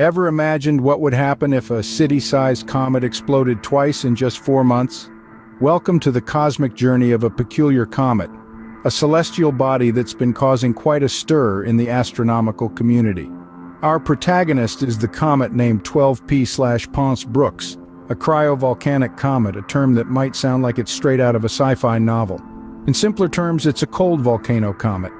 Ever imagined what would happen if a city-sized comet exploded twice in just 4 months? Welcome to the cosmic journey of a peculiar comet, a celestial body that's been causing quite a stir in the astronomical community. Our protagonist is the comet named 12P/Pons-Brooks, a cryovolcanic comet, a term that might sound like it's straight out of a sci-fi novel. In simpler terms, it's a cold volcano comet.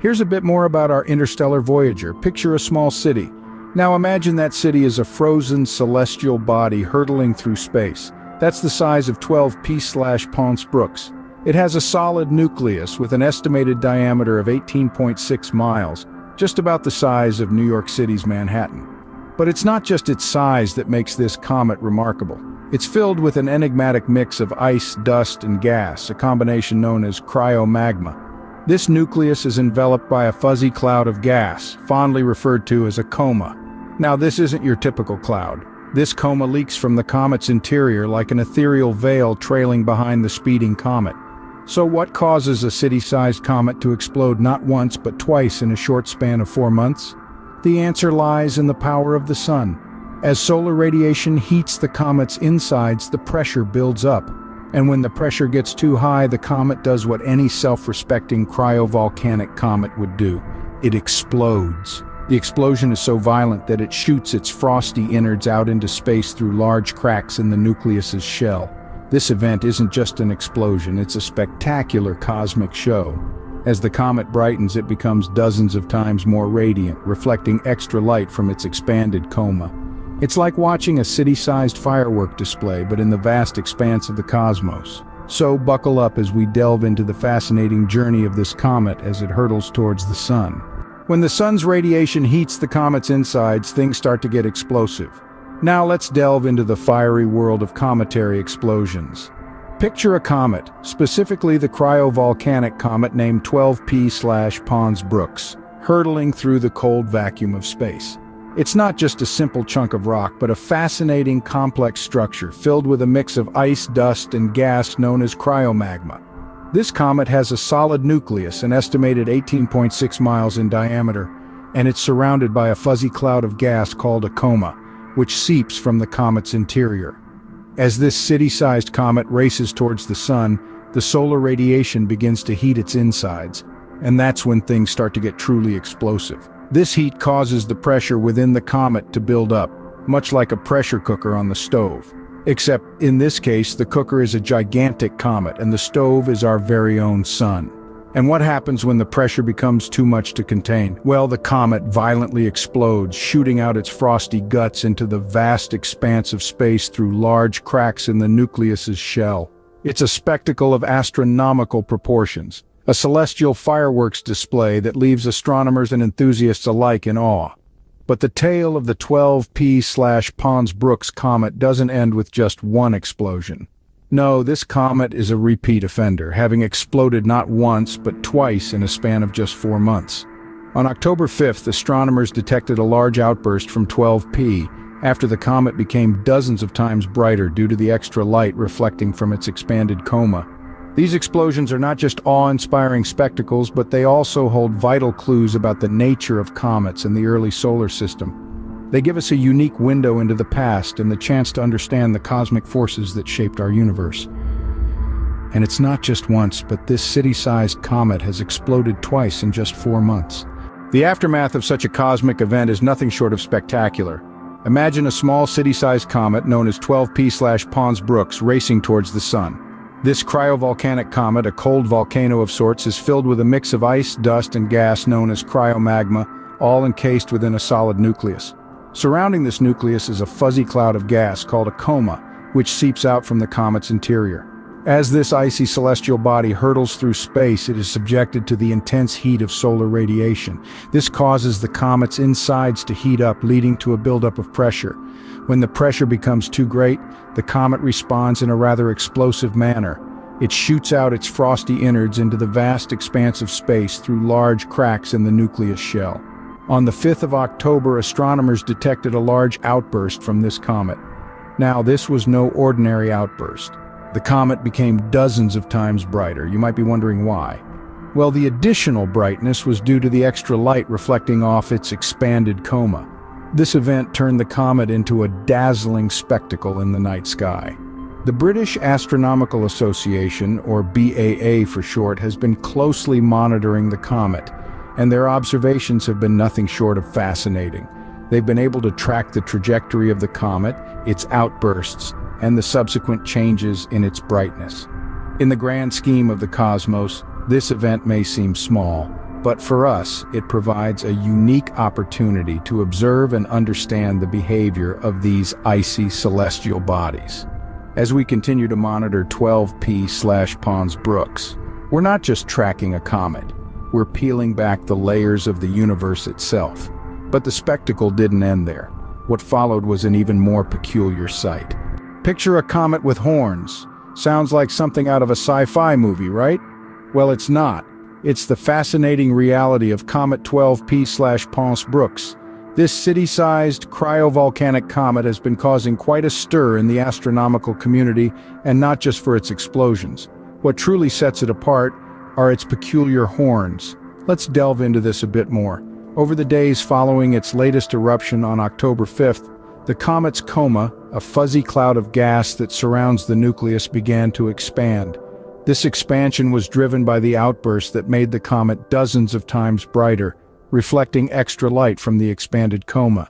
Here's a bit more about our interstellar voyager. Picture a small city. Now imagine that city is a frozen celestial body hurtling through space. That's the size of 12P/Pons-Brooks. It has a solid nucleus with an estimated diameter of 18.6 miles, just about the size of New York City's Manhattan. But it's not just its size that makes this comet remarkable. It's filled with an enigmatic mix of ice, dust, and gas, a combination known as cryomagma. This nucleus is enveloped by a fuzzy cloud of gas, fondly referred to as a coma. Now, this isn't your typical cloud. This coma leaks from the comet's interior like an ethereal veil trailing behind the speeding comet. So what causes a city-sized comet to explode not once but twice in a short span of 4 months? The answer lies in the power of the sun. As solar radiation heats the comet's insides, the pressure builds up. And when the pressure gets too high, the comet does what any self-respecting cryovolcanic comet would do. It explodes. The explosion is so violent that it shoots its frosty innards out into space through large cracks in the nucleus's shell. This event isn't just an explosion, it's a spectacular cosmic show. As the comet brightens, it becomes dozens of times more radiant, reflecting extra light from its expanded coma. It's like watching a city-sized firework display, but in the vast expanse of the cosmos. So buckle up as we delve into the fascinating journey of this comet as it hurtles towards the sun. When the sun's radiation heats the comet's insides, things start to get explosive. Now let's delve into the fiery world of cometary explosions. Picture a comet, specifically the cryovolcanic comet named 12P/Pons-Brooks, hurtling through the cold vacuum of space. It's not just a simple chunk of rock, but a fascinating complex structure filled with a mix of ice, dust, and gas known as cryomagma. This comet has a solid nucleus, an estimated 18.6 miles in diameter, and it's surrounded by a fuzzy cloud of gas called a coma, which seeps from the comet's interior. As this city-sized comet races towards the sun, the solar radiation begins to heat its insides, and that's when things start to get truly explosive. This heat causes the pressure within the comet to build up, much like a pressure cooker on the stove. Except, in this case, the cooker is a gigantic comet and the stove is our very own sun. And what happens when the pressure becomes too much to contain? Well, the comet violently explodes, shooting out its frosty guts into the vast expanse of space through large cracks in the nucleus's shell. It's a spectacle of astronomical proportions. A celestial fireworks display that leaves astronomers and enthusiasts alike in awe. But the tale of the 12P/Pons-Brooks comet doesn't end with just one explosion. No, this comet is a repeat offender, having exploded not once but twice in a span of just 4 months. On October 5th, astronomers detected a large outburst from 12P after the comet became dozens of times brighter due to the extra light reflecting from its expanded coma. These explosions are not just awe-inspiring spectacles, but they also hold vital clues about the nature of comets and the early solar system. They give us a unique window into the past and the chance to understand the cosmic forces that shaped our universe. And it's not just once, but this city-sized comet has exploded twice in just 4 months. The aftermath of such a cosmic event is nothing short of spectacular. Imagine a small city-sized comet known as 12P/Pons-Brooks racing towards the sun. This cryovolcanic comet, a cold volcano of sorts, is filled with a mix of ice, dust, and gas known as cryomagma, all encased within a solid nucleus. Surrounding this nucleus is a fuzzy cloud of gas called a coma, which seeps out from the comet's interior. As this icy celestial body hurtles through space, it is subjected to the intense heat of solar radiation. This causes the comet's insides to heat up, leading to a buildup of pressure. When the pressure becomes too great, the comet responds in a rather explosive manner. It shoots out its frosty innards into the vast expanse of space through large cracks in the nucleus shell. On the 5th of October, astronomers detected a large outburst from this comet. Now, this was no ordinary outburst. The comet became dozens of times brighter. You might be wondering why. Well, the additional brightness was due to the extra light reflecting off its expanded coma. This event turned the comet into a dazzling spectacle in the night sky. The British Astronomical Association, or BAA for short, has been closely monitoring the comet, and their observations have been nothing short of fascinating. They've been able to track the trajectory of the comet, its outbursts, and the subsequent changes in its brightness. In the grand scheme of the cosmos, this event may seem small, but for us, it provides a unique opportunity to observe and understand the behavior of these icy celestial bodies. As we continue to monitor 12P/Pons-Brooks, we're not just tracking a comet, we're peeling back the layers of the universe itself. But the spectacle didn't end there. What followed was an even more peculiar sight. Picture a comet with horns. Sounds like something out of a sci-fi movie, right? Well, it's not. It's the fascinating reality of comet 12P/Pons-Brooks. This city-sized cryovolcanic comet has been causing quite a stir in the astronomical community, and not just for its explosions. What truly sets it apart are its peculiar horns. Let's delve into this a bit more. Over the days following its latest eruption on October 5th, the comet's coma, a fuzzy cloud of gas that surrounds the nucleus, began to expand. This expansion was driven by the outburst that made the comet dozens of times brighter, reflecting extra light from the expanded coma.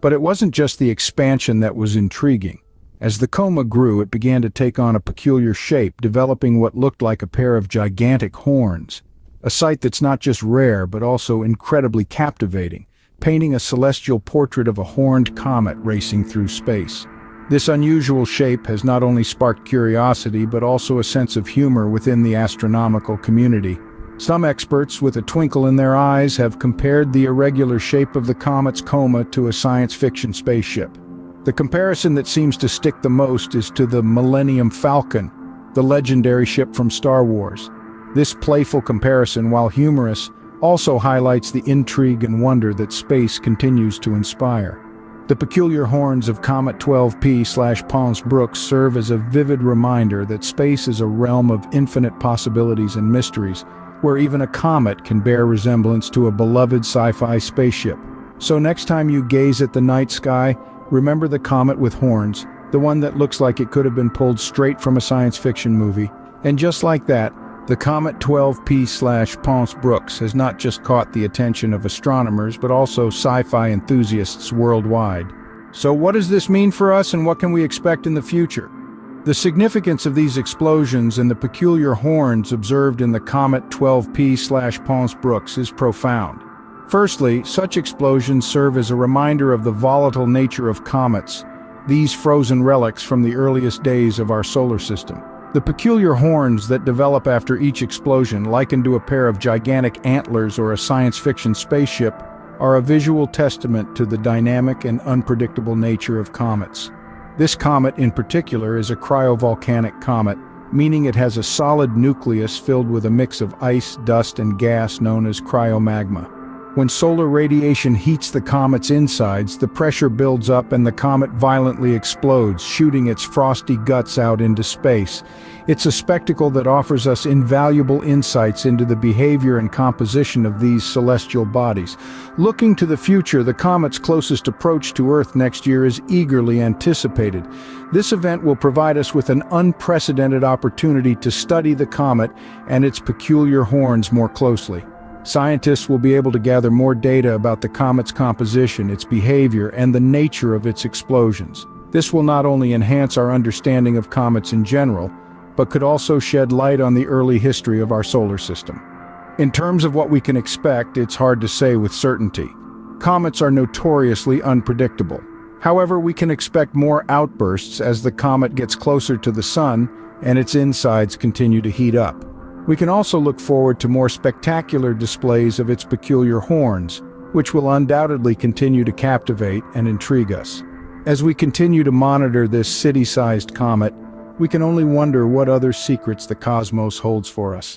But it wasn't just the expansion that was intriguing. As the coma grew, it began to take on a peculiar shape, developing what looked like a pair of gigantic horns. A sight that's not just rare, but also incredibly captivating, painting a celestial portrait of a horned comet racing through space. This unusual shape has not only sparked curiosity, but also a sense of humor within the astronomical community. Some experts, with a twinkle in their eyes, have compared the irregular shape of the comet's coma to a science fiction spaceship. The comparison that seems to stick the most is to the Millennium Falcon, the legendary ship from Star Wars. This playful comparison, while humorous, also highlights the intrigue and wonder that space continues to inspire. The peculiar horns of comet 12P/Pons-Brooks serve as a vivid reminder that space is a realm of infinite possibilities and mysteries, where even a comet can bear resemblance to a beloved sci-fi spaceship. So next time you gaze at the night sky, remember the comet with horns, the one that looks like it could have been pulled straight from a science fiction movie. And just like that, the comet 12P/Pons-Brooks has not just caught the attention of astronomers, but also sci-fi enthusiasts worldwide. So what does this mean for us, and what can we expect in the future? The significance of these explosions and the peculiar horns observed in the comet 12P/Pons-Brooks is profound. Firstly, such explosions serve as a reminder of the volatile nature of comets, these frozen relics from the earliest days of our solar system. The peculiar horns that develop after each explosion, likened to a pair of gigantic antlers or a science fiction spaceship, are a visual testament to the dynamic and unpredictable nature of comets. This comet in particular is a cryovolcanic comet, meaning it has a solid nucleus filled with a mix of ice, dust, and gas known as cryomagma. When solar radiation heats the comet's insides, the pressure builds up and the comet violently explodes, shooting its frosty guts out into space. It's a spectacle that offers us invaluable insights into the behavior and composition of these celestial bodies. Looking to the future, the comet's closest approach to Earth next year is eagerly anticipated. This event will provide us with an unprecedented opportunity to study the comet and its peculiar horns more closely. Scientists will be able to gather more data about the comet's composition, its behavior, and the nature of its explosions. This will not only enhance our understanding of comets in general, but could also shed light on the early history of our solar system. In terms of what we can expect, it's hard to say with certainty. Comets are notoriously unpredictable. However, we can expect more outbursts as the comet gets closer to the sun and its insides continue to heat up. We can also look forward to more spectacular displays of its peculiar horns, which will undoubtedly continue to captivate and intrigue us. As we continue to monitor this city-sized comet, we can only wonder what other secrets the cosmos holds for us.